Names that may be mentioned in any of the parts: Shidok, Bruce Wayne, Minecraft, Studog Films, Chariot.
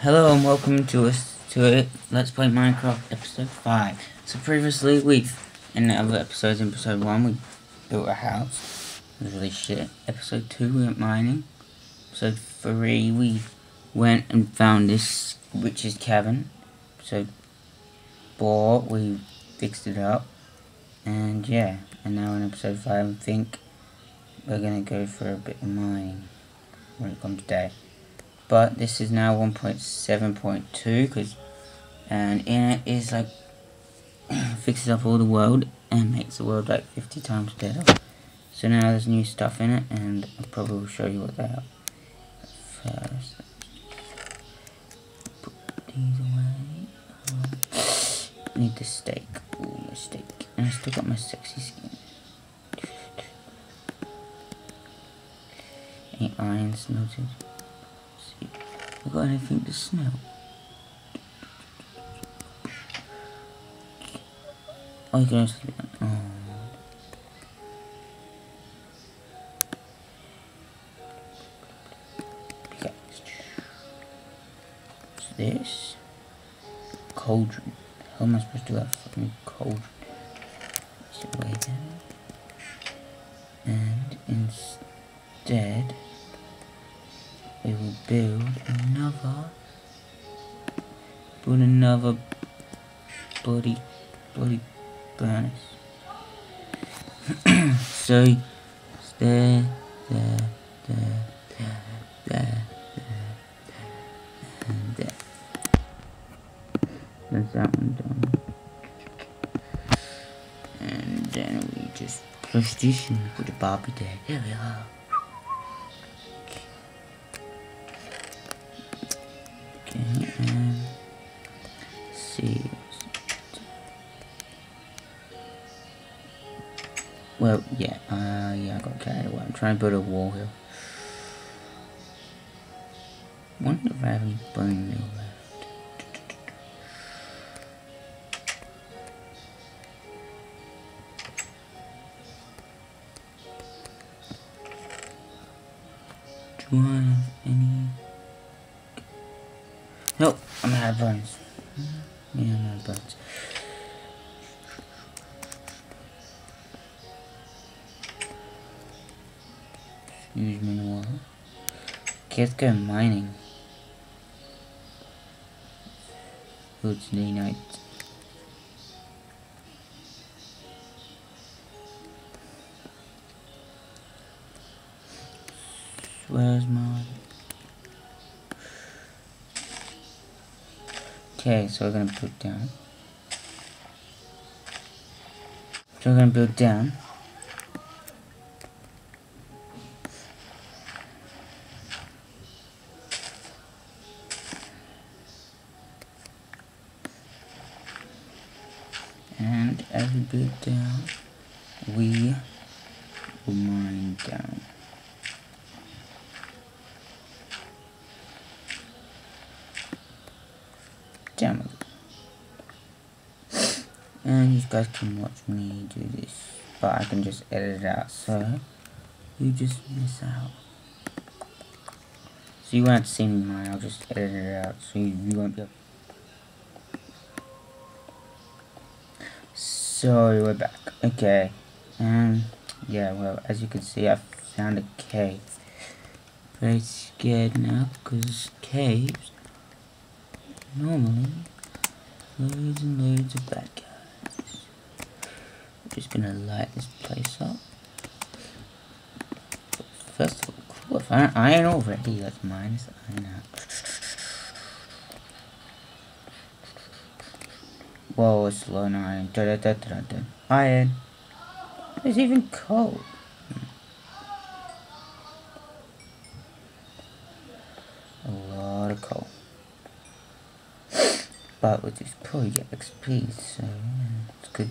Hello and welcome to Let's Play Minecraft episode 5. So previously in the other episodes, in episode 1 we built a house. It was really shit. Episode 2 we went mining. Episode 3 we went and found this witch's cavern. Episode 4 we fixed it up. And yeah, and now in episode 5 I think we're gonna go for a bit of mining when it comes today. But this is now 1.7.2 and in it is like fixes up all the world and makes the world like 50 times better. So now there's new stuff in it, and I probably will show you what they are. First, put these away. I need the steak. Ooh, my steak. And I still got my sexy skin. Any iron smelted? I got anything to smell? Oh, you can sleep. Oh. Pickaxe. What's this? Cauldron. How am I supposed to have fucking cauldron? It's away then. And instead, we will build another bloody furnace. So there, and there. There's that one done. And then we just push this and put the Barbie there. There we are. Well, yeah, I got carried away. I'm trying to build a wall here. Wonder if I have any bone meal left. Do I have any? Nope, I'm gonna have bones. Yeah, I'm gonna have bones. Use manual. Okay, let's go mining. Oh, it's day night. Where's mine? Okay, so we're gonna put down. So we're gonna build down. And as we build down, we will mine down. Damn it. And you guys can watch me do this, but I can just edit it out, so you just miss out. So you won't see me mine, I'll just edit it out, so you won't be able. So we're back. Okay, yeah, well, as you can see, I found a cave. Very scared now, because caves normally loads and loads of bad guys. I'm just gonna light this place up. First of all, cool, I found iron already. That's mine. It's iron out. Whoa, it's low on iron. Iron! It's even cold! A lot of coal. But we'll just probably get XP, so it's good.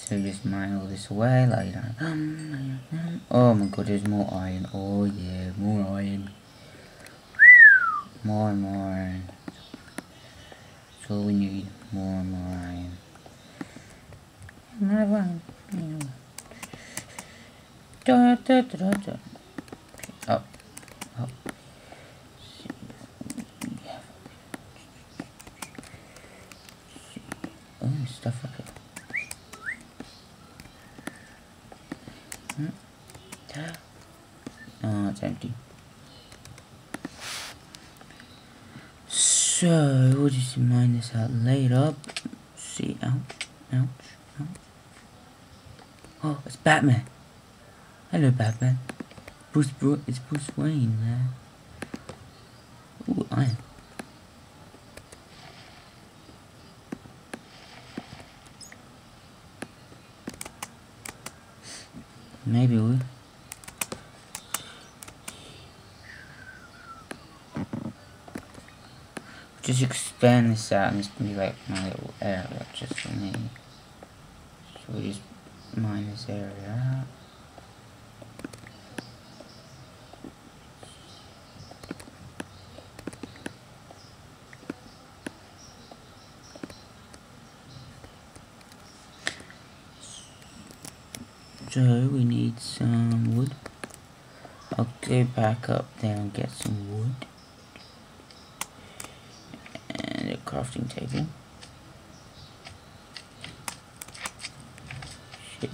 So just mine all this away, like that. Oh my god, there's more iron. Oh yeah, more iron. More and more iron. That's all we need. More and more iron. Okay. Oh. Oh, stuff up here. Oh, it's empty. So we'll just mine this out later. See, ouch. Oh, it's Batman. Hello, Batman. It's Bruce Wayne there. Ooh, iron. Maybe we. Just expand this out and it's gonna be like my little area just for me. So we just mine this area out. So we need some wood. I'll go back up there and get some wood. And a crafting table. Shit.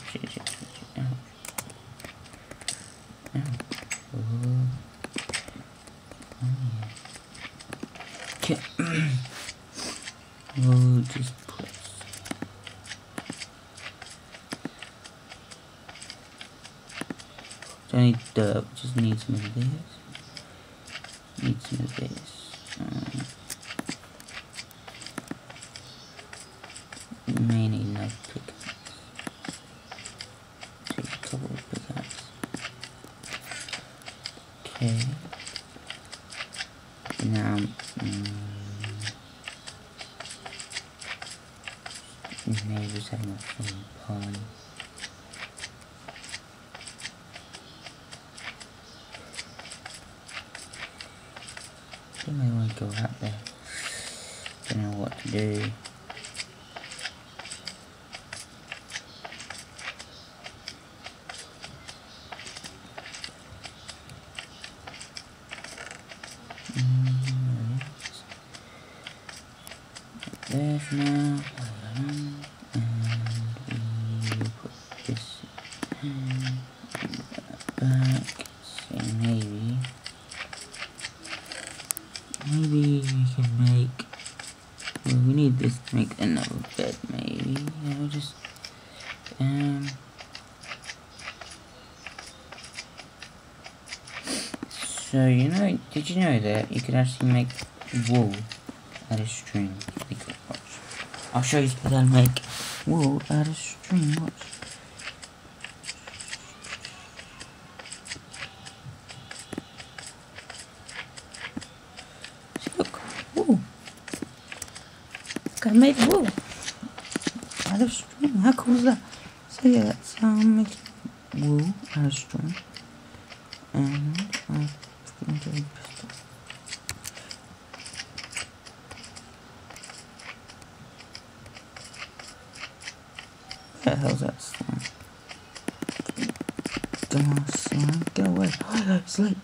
Ow. Oh. Okay. We'll just put. I need dirt, just need some of this. Need some of this. May need no pickaxe. Take a couple of pickaxe. Okay. Now, maybe just have my phone pond. I think I want to go out there. Don't know what to do. There for now. And we put this back. So Maybe we can make. Well, we need this to make another bed. Maybe I'll just So did you know that you could actually make wool out of string? Watch. I'll show you how to make wool out of string. Watch. I made wool out of string. How cool is that? So yeah, that's how I make wool out of string. And I put into a pistol. Where the hell's that slime? Don't slime. Get away. Oh, sleep.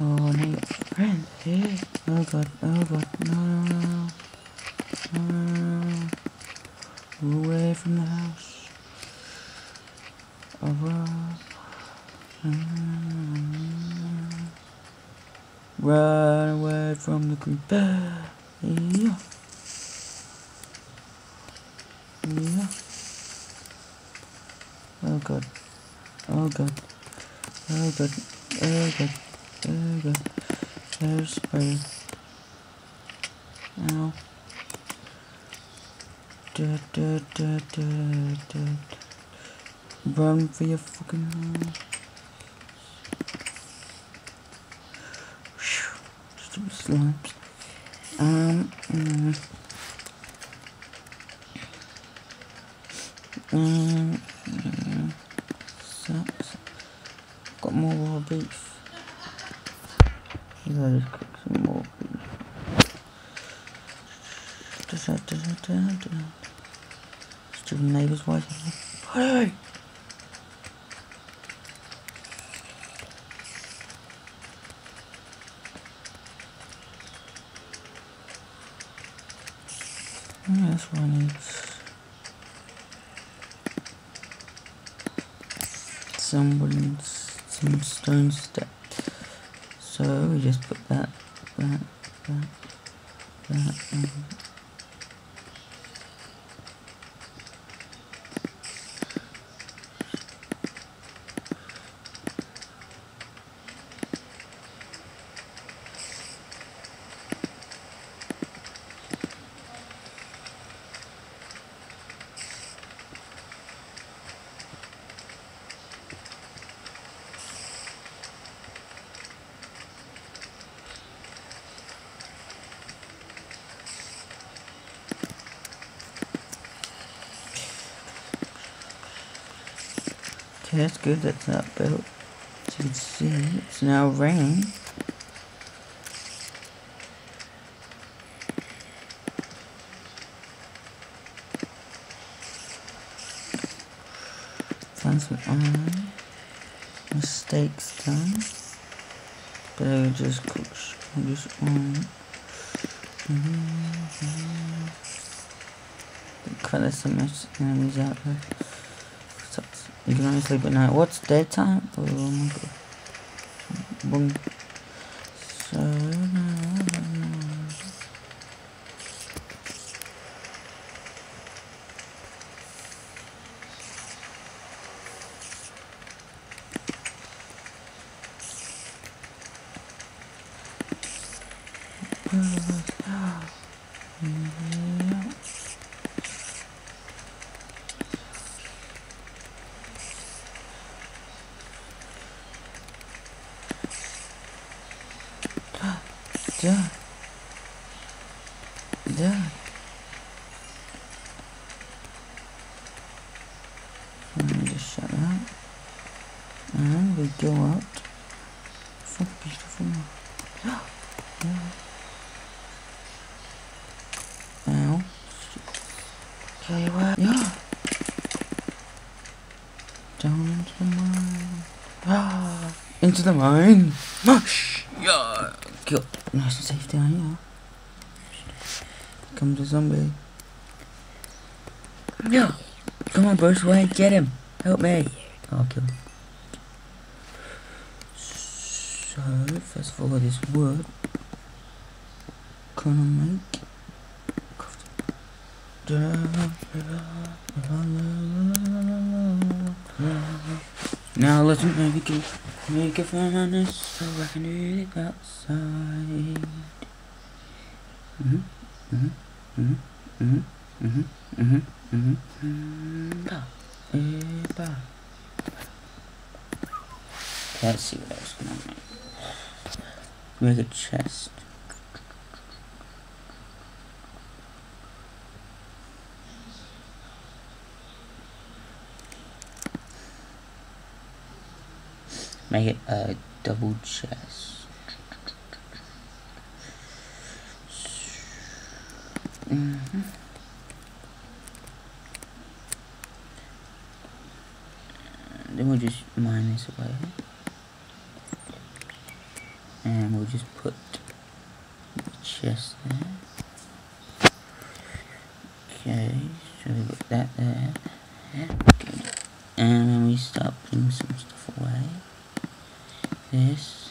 Oh, now you got a friend. Hey. Oh god. No. Away from the house. Run away from the creeper. Yeah. Oh god. There's spider. Ow. Run for your fucking life. Just slime. Sucks. Got more raw beef. Let's cook some more beef. Stupid neighbours, why? Hey! And this one is some stone step. So we just put that and that's good, that's not built. As you can see, it's now raining. Find some iron. Mistakes done. Better just cook. Just cut there's so much enemies out there. You can only sleep at night. What's daytime? Oh my god. Boom. So Yeah. Let me just shut that. And we go out. So beautiful. Yeah. Now. Okay, well. Yeah. Down into the mine. Ah. Into the mine. Yeah. Good. Nice and safe down here. Come to zombie. No! Come on, Bruce Wayne, get him! Help me! Oh, I'll kill him. So, first of all, this wood. Gonna make. Now, let's make a furnace so I can eat it outside. Let's see what else can I make. Make a chest. Make it a double chest. Then we'll just mine this away, and we'll just put the chest there. Okay, so we put that there. Okay. And then we start putting some stuff away. This.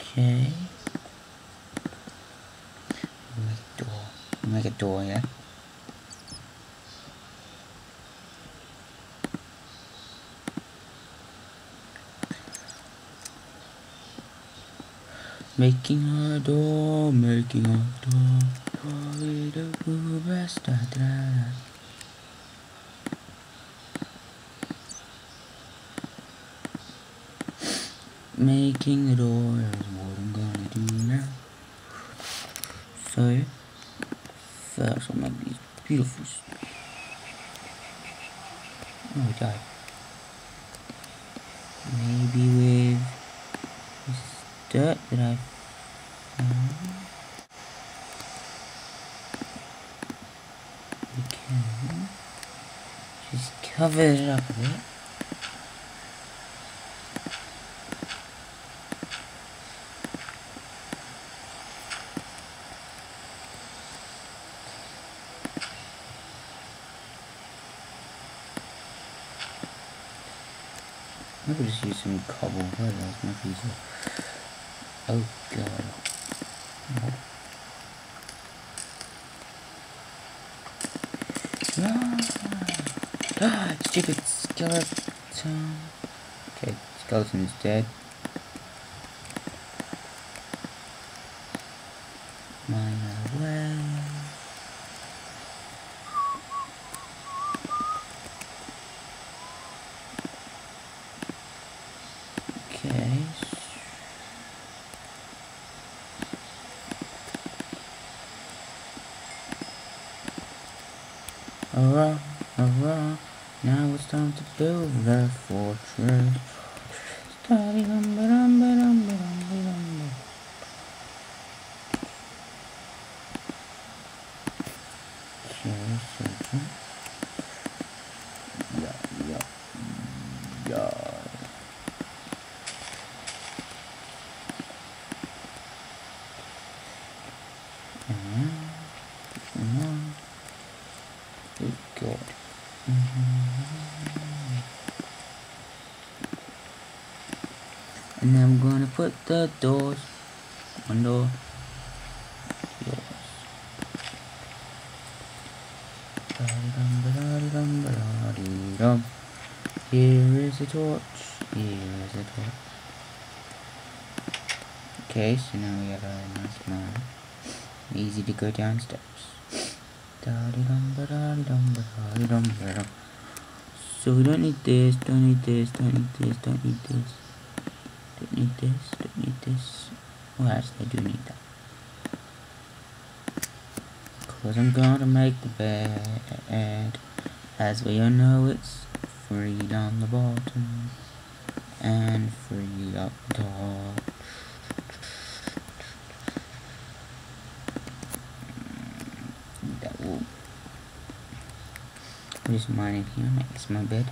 Okay. Make a door, yeah? Making a door, making a door. Making the door is what I'm gonna do now. So first, I'll make these beautiful. Oh, we died. Maybe with this dirt that I found. We can just cover it up a bit. Maybe we'll just use some cobble. That's much easier. Oh god. Ah, stupid skeleton. Okay, skeleton is dead. Mine away. Okay. Alright, alright. Now it's time to build the fortress. And I'm gonna put the doors on the doors. Here is a torch. Here is a torch. Okay, so now we have a nice mine. Easy to go down steps. So we don't need this, don't need this, don't need this, don't need this. Don't need this, don't need this. Well, actually, I do need that. Cause I'm gonna make the bed. As we all know, it's free down the bottom and free up top. That will. Just mine in here, makes my bed.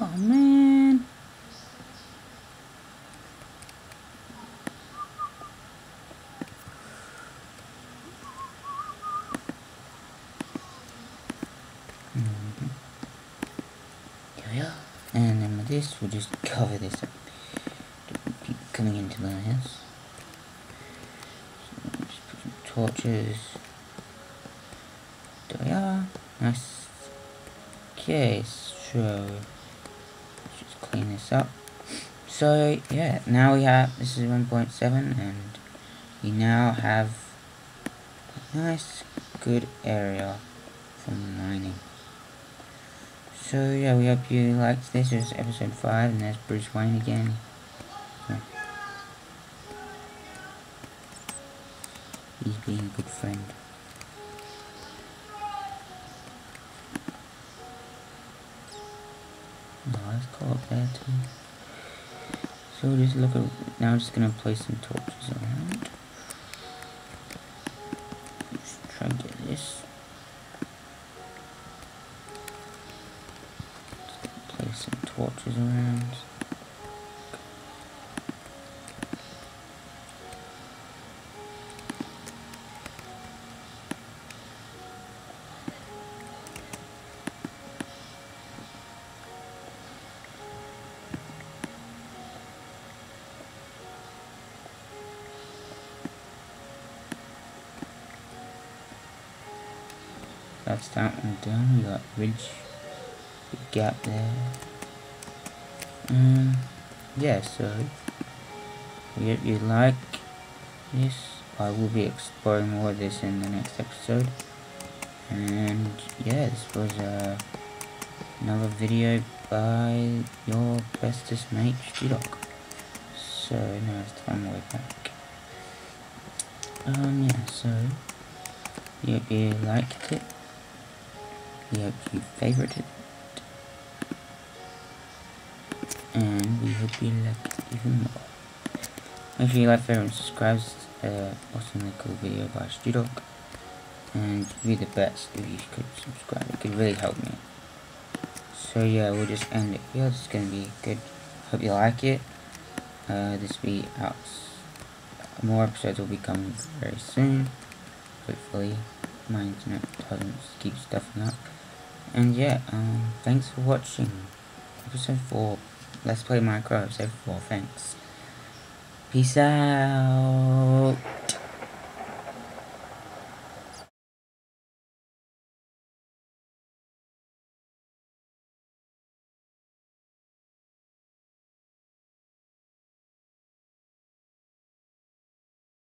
Oh man. There we are. And then with this, we'll just cover this up. Don't keep coming into my house. So just put some torches. There we are. Nice. Okay, so clean this up. So yeah, now we have, this is 1.7, and we now have a nice good area for mining. So yeah, we hope you liked this. This is episode 5, and there's Bruce Wayne again. Yeah. He's being a good friend. There too. So just look at, now I'm just gonna place some torches around. Let's try and get this. Just place some torches around. That's that one done. We got ridge, big gap there. Yeah, so we hope you like this. I will be exploring more of this in the next episode. And yeah, this was another video by your bestest mate Shidok. So now it's time to go back. Yeah, so we hope you liked it. We hope you favorited it, and we hope you like it even more. Make sure you like, favorite, and subscribe. Awesomely cool video by Studog, and be the best if you could subscribe. It could really help me. So yeah, we'll just end it here. This is gonna be good. Hope you like it. This will be out. More episodes will be coming very soon. hopefully my internet doesn't keep stuffing up. And yeah, thanks for watching episode 4. Let's play Minecraft episode 4, thanks. Peace out.